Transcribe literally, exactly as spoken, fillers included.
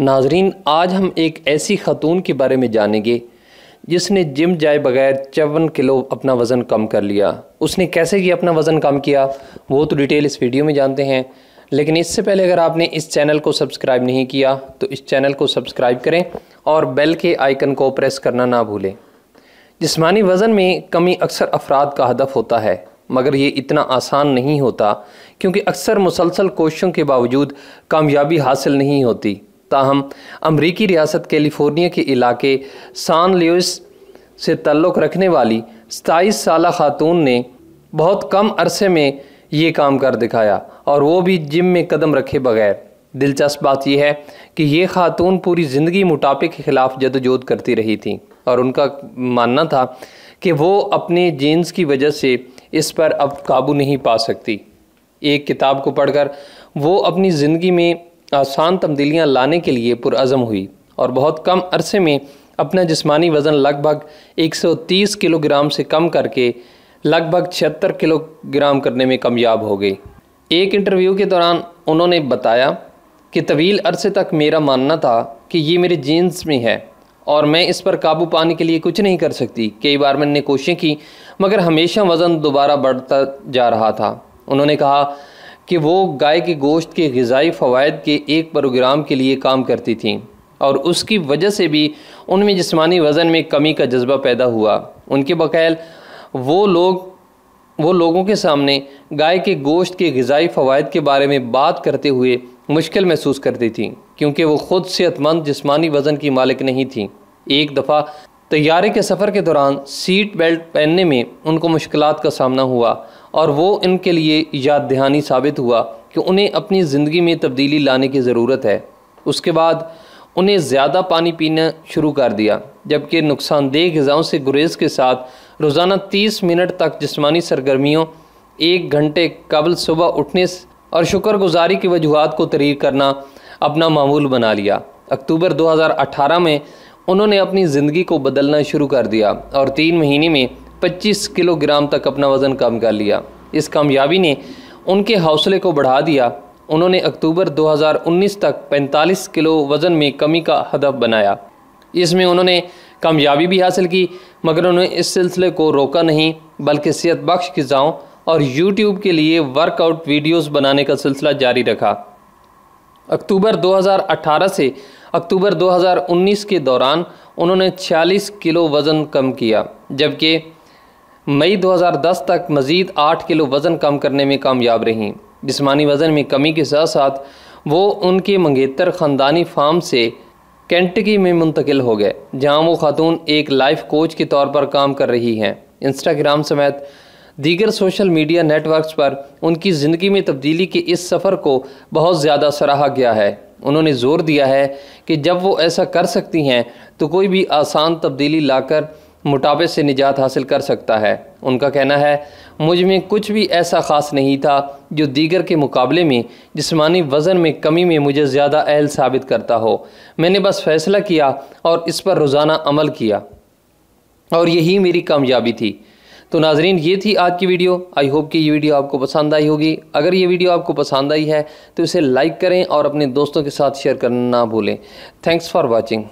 नाजरीन, आज हम एक ऐसी ख़ातून के बारे में जानेंगे जिसने जिम जाए बगैर चौवन किलो अपना वज़न कम कर लिया। उसने कैसे कि अपना वज़न कम किया वो तो डिटेल इस वीडियो में जानते हैं, लेकिन इससे पहले अगर आपने इस चैनल को सब्सक्राइब नहीं किया तो इस चैनल को सब्सक्राइब करें और बेल के आइकन को प्रेस करना ना भूलें। जिस्मानी वज़न में कमी अक्सर अफराद का हदफ होता है, मगर ये इतना आसान नहीं होता क्योंकि अक्सर मुसलसल कोशिशों के बावजूद कामयाबी हासिल नहीं होती। ताहम अमरीकी रियासत कैलिफोर्निया के इलाके सान लुइस से तल्लुक़ रखने वाली सताईस साला खातून ने बहुत कम अरसे में ये काम कर दिखाया, और वो भी जिम में कदम रखे बगैर। दिलचस्प बात यह है कि ये खातून पूरी ज़िंदगी मोटापे के ख़िलाफ़ जदोजहद करती रही थी, और उनका मानना था कि वो अपने जीन्स की वजह से इस पर अब काबू नहीं पा सकती। एक किताब को पढ़कर वो अपनी ज़िंदगी में आसान तब्दीलियाँ लाने के लिए पुरअज़म हुई, और बहुत कम अरसे में अपना जिस्मानी वज़न लगभग एक सौ तीस किलोग्राम से कम करके लगभग छिहत्तर किलोग्राम करने में कामयाब हो गई। एक इंटरव्यू के दौरान उन्होंने बताया कि तवील अरसे तक मेरा मानना था कि ये मेरे जीन्स में है और मैं इस पर काबू पाने के लिए कुछ नहीं कर सकती। कई बार मैंने कोशिशें की मगर हमेशा वज़न दोबारा बढ़ता जा रहा था। उन्होंने कहा कि वो गाय के गोश्त के ग़िज़ाई फ़वाइद के एक प्रोग्राम के लिए काम करती थीं, और उसकी वजह से भी उनमें जिस्मानी वज़न में कमी का जज्बा पैदा हुआ। उनके बकैल वो लोग वो लोगों के सामने गाय के गोश्त के ग़िज़ाई फ़वाइद के बारे में बात करते हुए मुश्किल महसूस करती थीं, क्योंकि वो ख़ुद सेहतमंद जिस्मानी वज़न की मालिक नहीं थीं। एक दफ़ा तैयारे के सफ़र के दौरान सीट बेल्ट पहनने में उनको मुश्किलात का सामना हुआ, और वो इनके लिए याद दहानी साबित हुआ कि उन्हें अपनी ज़िंदगी में तब्दीली लाने की ज़रूरत है। उसके बाद उन्हें ज़्यादा पानी पीना शुरू कर दिया, जबकि नुकसानदेह ग़िज़ाओं से गुरेज के साथ रोज़ाना तीस मिनट तक जिस्मानी सरगर्मियों एक घंटे कबल सुबह उठने और शुक्रगुजारी की वजूहात को तहरीर करना अपना मामूल बना लिया। अक्टूबर दो हज़ार अठारह में उन्होंने अपनी ज़िंदगी को बदलना शुरू कर दिया और तीन महीने में पच्चीस किलोग्राम तक अपना वज़न कम कर लिया। इस कामयाबी ने उनके हौसले को बढ़ा दिया। उन्होंने अक्टूबर दो हज़ार उन्नीस तक पैंतालीस किलो वज़न में कमी का हदफ बनाया। इसमें उन्होंने कामयाबी भी हासिल की, मगर उन्होंने इस सिलसिले को रोका नहीं, बल्कि सेहत बख्श ग़िज़ाओं और यूट्यूब के लिए वर्कआउट वीडियोज़ बनाने का सिलसिला जारी रखा। अक्टूबर दो हज़ार अठारह से अक्टूबर दो हज़ार उन्नीस के दौरान उन्होंने छियालीस किलो वज़न कम किया, जबकि मई दो हज़ार दस तक मज़ीद आठ किलो वज़न कम करने में कामयाब रहीं। जिस्मानी वज़न में कमी के साथ साथ वो उनके मंगेतर ख़ानदानी फार्म से केंटकी में मुंतकिल हो गए, जहां वो खातून एक लाइफ कोच के तौर पर काम कर रही हैं। इंस्टाग्राम समेत दीगर सोशल मीडिया नेटवर्क्स पर उनकी ज़िंदगी में तब्दीली के इस सफ़र को बहुत ज़्यादा सराहा गया है। उन्होंने ज़ोर दिया है कि जब वो ऐसा कर सकती हैं तो कोई भी आसान तब्दीली लाकर मोटापे से निजात हासिल कर सकता है। उनका कहना है, मुझ में कुछ भी ऐसा ख़ास नहीं था जो दीगर के मुकाबले में जिस्मानी वज़न में कमी में मुझे ज़्यादा अहल साबित करता हो। मैंने बस फ़ैसला किया और इस पर रोज़ाना अमल किया, और यही मेरी कामयाबी थी। तो नाजरीन, ये थी आज की वीडियो। आई होप कि ये वीडियो आपको पसंद आई होगी। अगर ये वीडियो आपको पसंद आई है तो इसे लाइक करें और अपने दोस्तों के साथ शेयर करना ना भूलें। Thanks for watching.